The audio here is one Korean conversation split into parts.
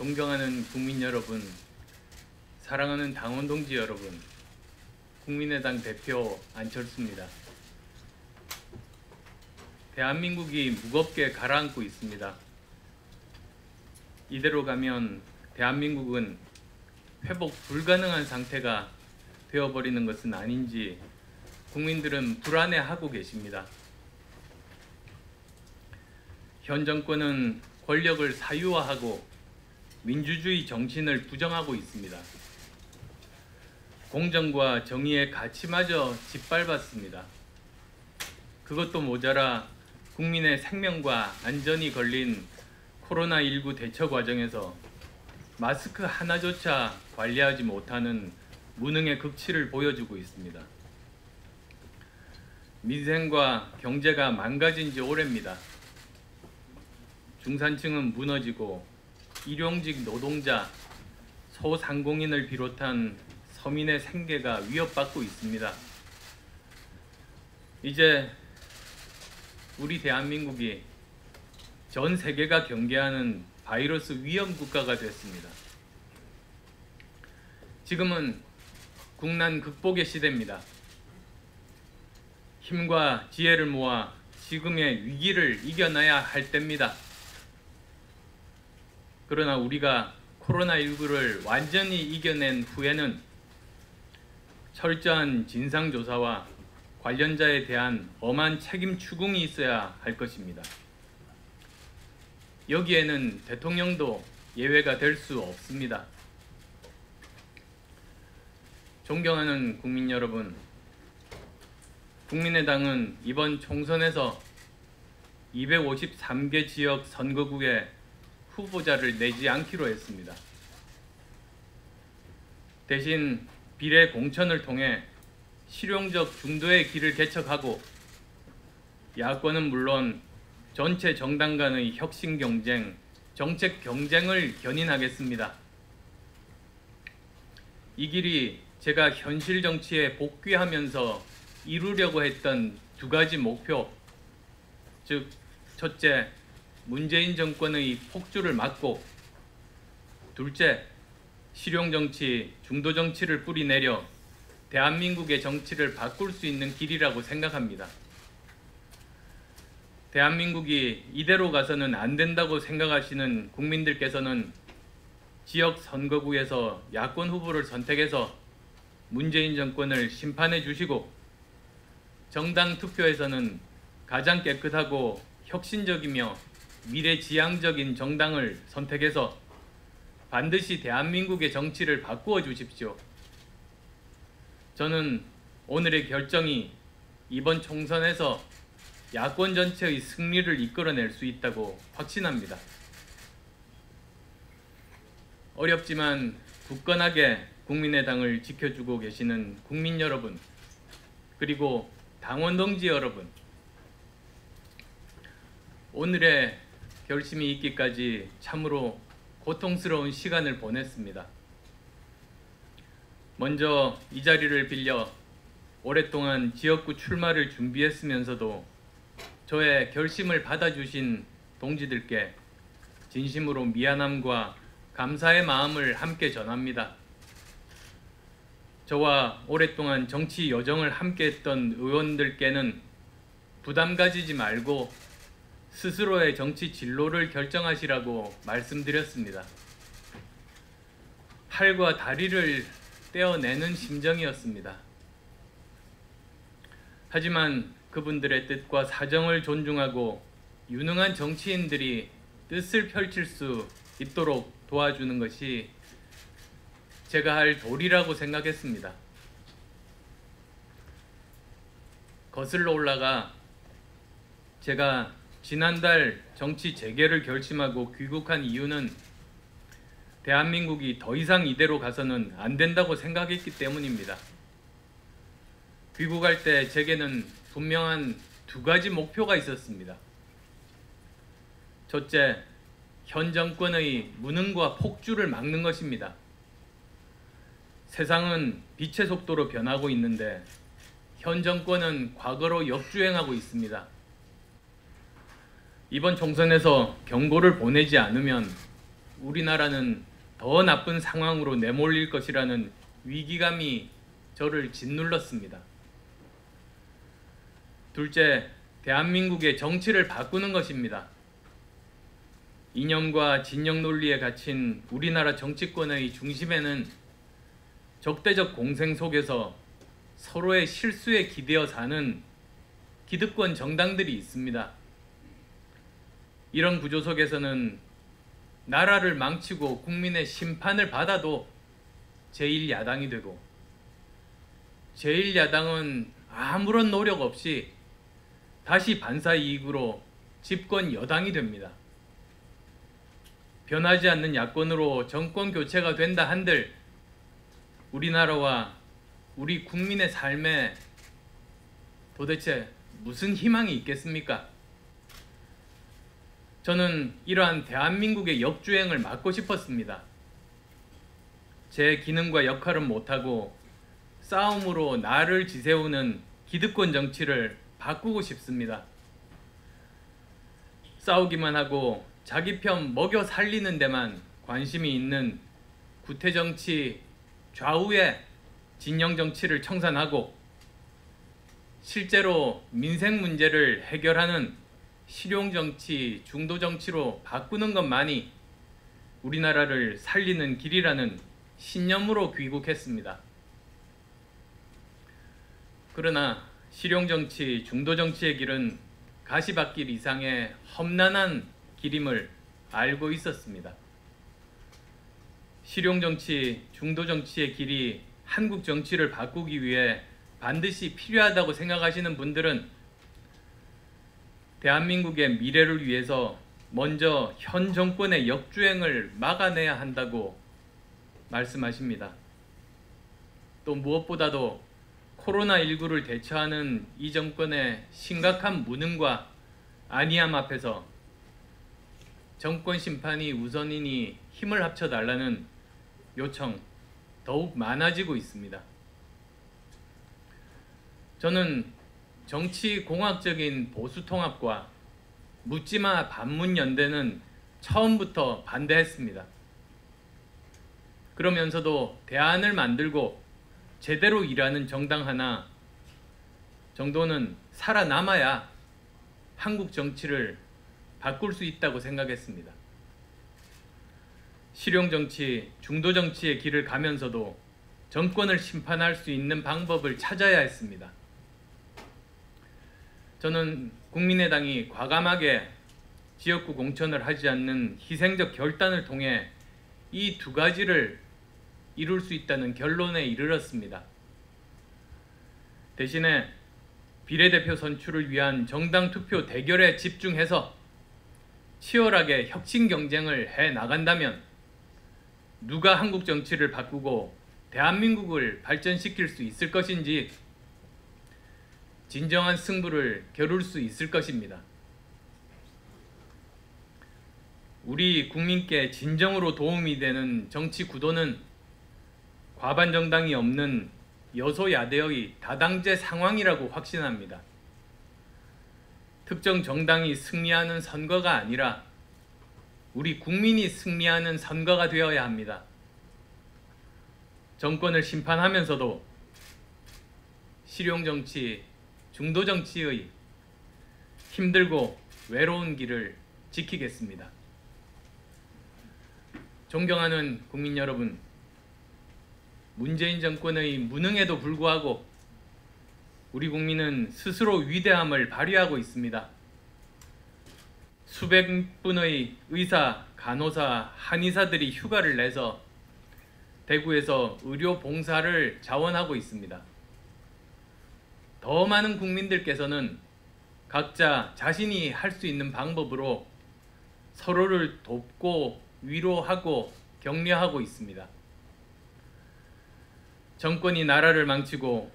존경하는 국민 여러분, 사랑하는 당원 동지 여러분, 국민의당 대표 안철수입니다. 대한민국이 무겁게 가라앉고 있습니다. 이대로 가면 대한민국은 회복 불가능한 상태가 되어버리는 것은 아닌지 국민들은 불안해하고 계십니다. 현 정권은 권력을 사유화하고 민주주의 정신을 부정하고 있습니다. 공정과 정의의 가치마저 짓밟았습니다. 그것도 모자라 국민의 생명과 안전이 걸린 코로나19 대처 과정에서 마스크 하나조차 관리하지 못하는 무능의 극치를 보여주고 있습니다. 민생과 경제가 망가진 지 오래입니다. 중산층은 무너지고 일용직 노동자, 소상공인을 비롯한 서민의 생계가 위협받고 있습니다. 이제 우리 대한민국이 전 세계가 경계하는 바이러스 위험 국가가 됐습니다. 지금은 국난 극복의 시대입니다. 힘과 지혜를 모아 지금의 위기를 이겨내야 할 때입니다. 그러나 우리가 코로나19를 완전히 이겨낸 후에는 철저한 진상조사와 관련자에 대한 엄한 책임 추궁이 있어야 할 것입니다. 여기에는 대통령도 예외가 될 수 없습니다. 존경하는 국민 여러분, 국민의당은 이번 총선에서 253개 지역 선거구에 후보자를 내지 않기로 했습니다. 대신 비례 공천을 통해 실용적 중도의 길을 개척하고 야권은 물론 전체 정당 간의 혁신 경쟁, 정책 경쟁을 견인하겠습니다. 이 길이 제가 현실 정치에 복귀하면서 이루려고 했던 두 가지 목표, 즉 첫째, 문재인 정권의 폭주를 막고 둘째, 실용정치, 중도정치를 뿌리내려 대한민국의 정치를 바꿀 수 있는 길이라고 생각합니다. 대한민국이 이대로 가서는 안 된다고 생각하시는 국민들께서는 지역 선거구에서 야권 후보를 선택해서 문재인 정권을 심판해 주시고 정당 투표에서는 가장 깨끗하고 혁신적이며 미래지향적인 정당을 선택해서 반드시 대한민국의 정치를 바꾸어 주십시오. 저는 오늘의 결정이 이번 총선에서 야권 전체의 승리를 이끌어낼 수 있다고 확신합니다. 어렵지만 굳건하게 국민의당을 지켜주고 계시는 국민 여러분, 그리고 당원 동지 여러분, 오늘의 결심이 있기까지 참으로 고통스러운 시간을 보냈습니다. 먼저 이 자리를 빌려 오랫동안 지역구 출마를 준비했으면서도 저의 결심을 받아주신 동지들께 진심으로 미안함과 감사의 마음을 함께 전합니다. 저와 오랫동안 정치 여정을 함께했던 의원들께는 부담 가지지 말고 스스로의 정치 진로를 결정하시라고 말씀드렸습니다. 팔과 다리를 떼어내는 심정이었습니다. 하지만 그분들의 뜻과 사정을 존중하고 유능한 정치인들이 뜻을 펼칠 수 있도록 도와주는 것이 제가 할 도리라고 생각했습니다. 거슬러 올라가 제가 지난달 정치 재개를 결심하고 귀국한 이유는 대한민국이 더 이상 이대로 가서는 안 된다고 생각했기 때문입니다. 귀국할 때 제게는 분명한 두 가지 목표가 있었습니다. 첫째, 현 정권의 무능과 폭주를 막는 것입니다. 세상은 빛의 속도로 변하고 있는데 현 정권은 과거로 역주행하고 있습니다. 이번 총선에서 경고를 보내지 않으면 우리나라는 더 나쁜 상황으로 내몰릴 것이라는 위기감이 저를 짓눌렀습니다. 둘째, 대한민국의 정치를 바꾸는 것입니다. 이념과 진영 논리에 갇힌 우리나라 정치권의 중심에는 적대적 공생 속에서 서로의 실수에 기대어 사는 기득권 정당들이 있습니다. 이런 구조 속에서는 나라를 망치고 국민의 심판을 받아도 제1야당이 되고, 제1야당은 아무런 노력 없이 다시 반사이익으로 집권 여당이 됩니다. 변하지 않는 야권으로 정권 교체가 된다 한들 우리나라와 우리 국민의 삶에 도대체 무슨 희망이 있겠습니까? 저는 이러한 대한민국의 역주행을 막고 싶었습니다. 제 기능과 역할은 못하고 싸움으로 나를 지새우는 기득권 정치를 바꾸고 싶습니다. 싸우기만 하고 자기 편 먹여 살리는 데만 관심이 있는 구태정치 좌우의 진영 정치를 청산하고 실제로 민생 문제를 해결하는 실용정치, 중도정치로 바꾸는 것만이 우리나라를 살리는 길이라는 신념으로 귀국했습니다. 그러나 실용정치, 중도정치의 길은 가시밭길 이상의 험난한 길임을 알고 있었습니다. 실용정치, 중도정치의 길이 한국 정치를 바꾸기 위해 반드시 필요하다고 생각하시는 분들은 대한민국의 미래를 위해서 먼저 현 정권의 역주행을 막아내야 한다고 말씀하십니다. 또 무엇보다도 코로나19를 대처하는 이 정권의 심각한 무능과 안이함 앞에서 정권 심판이 우선이니 힘을 합쳐달라는 요청 더욱 많아지고 있습니다. 저는 정치공학적인 보수통합과 묻지마 반문연대는 처음부터 반대했습니다. 그러면서도 대안을 만들고 제대로 일하는 정당 하나 정도는 살아남아야 한국 정치를 바꿀 수 있다고 생각했습니다. 실용정치, 중도정치의 길을 가면서도 정권을 심판할 수 있는 방법을 찾아야 했습니다. 저는 국민의당이 과감하게 지역구 공천을 하지 않는 희생적 결단을 통해 이 두 가지를 이룰 수 있다는 결론에 이르렀습니다. 대신에 비례대표 선출을 위한 정당 투표 대결에 집중해서 치열하게 혁신 경쟁을 해나간다면 누가 한국 정치를 바꾸고 대한민국을 발전시킬 수 있을 것인지 진정한 승부를 겨룰 수 있을 것입니다. 우리 국민께 진정으로 도움이 되는 정치 구도는 과반 정당이 없는 여소야대의 다당제 상황이라고 확신합니다. 특정 정당이 승리하는 선거가 아니라 우리 국민이 승리하는 선거가 되어야 합니다. 정권을 심판하면서도 실용정치, 중도정치의 힘들고 외로운 길을 지키겠습니다. 존경하는 국민 여러분, 문재인 정권의 무능에도 불구하고 우리 국민은 스스로 위대함을 발휘하고 있습니다. 수백 분의 의사, 간호사, 한의사들이 휴가를 내서 대구에서 의료 봉사를 자원하고 있습니다. 더 많은 국민들께서는 각자 자신이 할 수 있는 방법으로 서로를 돕고 위로하고 격려하고 있습니다. 정권이 나라를 망치고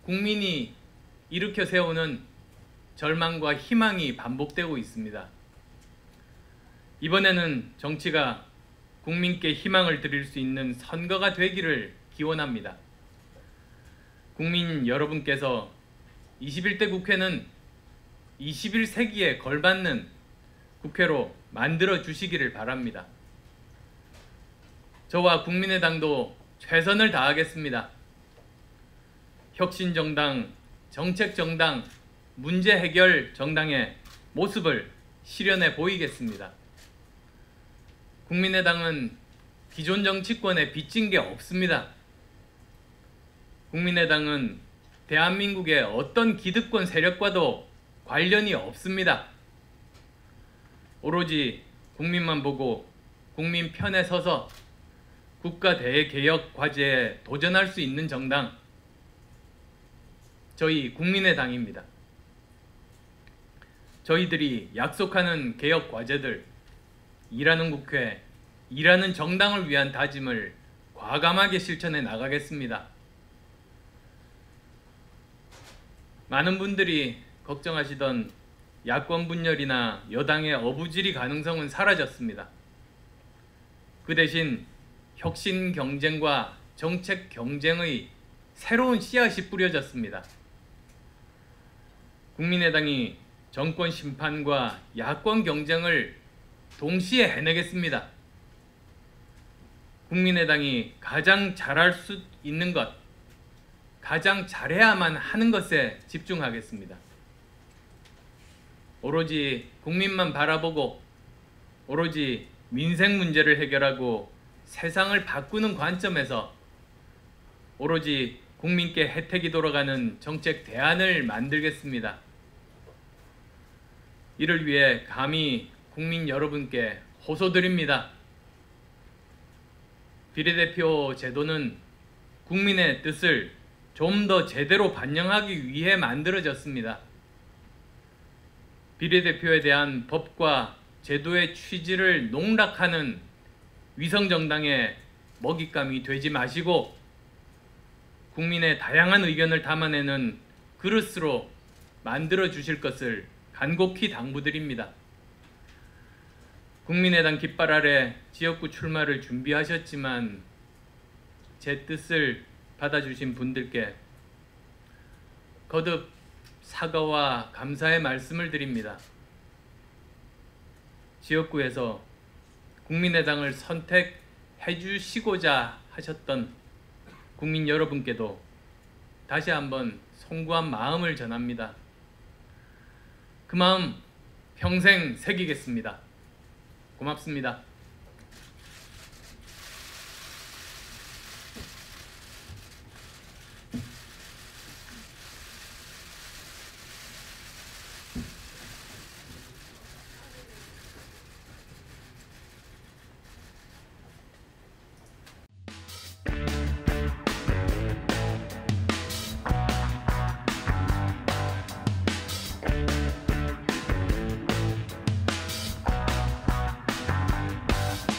국민이 일으켜 세우는 절망과 희망이 반복되고 있습니다. 이번에는 정치가 국민께 희망을 드릴 수 있는 선거가 되기를 기원합니다. 국민 여러분께서 21대 국회는 21세기에 걸맞는 국회로 만들어 주시기를 바랍니다. 저와 국민의당도 최선을 다하겠습니다. 혁신정당, 정책정당, 문제해결정당의 모습을 실현해 보이겠습니다. 국민의당은 기존 정치권에 빚진 게 없습니다. 국민의당은 대한민국의 어떤 기득권 세력과도 관련이 없습니다. 오로지 국민만 보고 국민 편에 서서 국가 대개혁 과제에 도전할 수 있는 정당, 저희 국민의당입니다. 저희들이 약속하는 개혁 과제들, 일하는 국회, 일하는 정당을 위한 다짐을 과감하게 실천해 나가겠습니다. 많은 분들이 걱정하시던 야권 분열이나 여당의 어부지리 가능성은 사라졌습니다. 그 대신 혁신 경쟁과 정책 경쟁의 새로운 씨앗이 뿌려졌습니다. 국민의당이 정권 심판과 야권 경쟁을 동시에 해내겠습니다. 국민의당이 가장 잘할 수 있는 것, 가장 잘해야만 하는 것에 집중하겠습니다. 오로지 국민만 바라보고, 오로지 민생 문제를 해결하고 세상을 바꾸는 관점에서 오로지 국민께 혜택이 돌아가는 정책 대안을 만들겠습니다. 이를 위해 감히 국민 여러분께 호소드립니다. 비례대표 제도는 국민의 뜻을 좀 더 제대로 반영하기 위해 만들어졌습니다. 비례대표에 대한 법과 제도의 취지를 농락하는 위성정당의 먹잇감이 되지 마시고, 국민의 다양한 의견을 담아내는 그릇으로 만들어주실 것을 간곡히 당부드립니다. 국민의당 깃발 아래 지역구 출마를 준비하셨지만 제 뜻을 받아주신 분들께 거듭 사과와 감사의 말씀을 드립니다. 지역구에서 국민의당을 선택해 주시고자 하셨던 국민 여러분께도 다시 한번 송구한 마음을 전합니다. 그 마음 평생 새기겠습니다. 고맙습니다.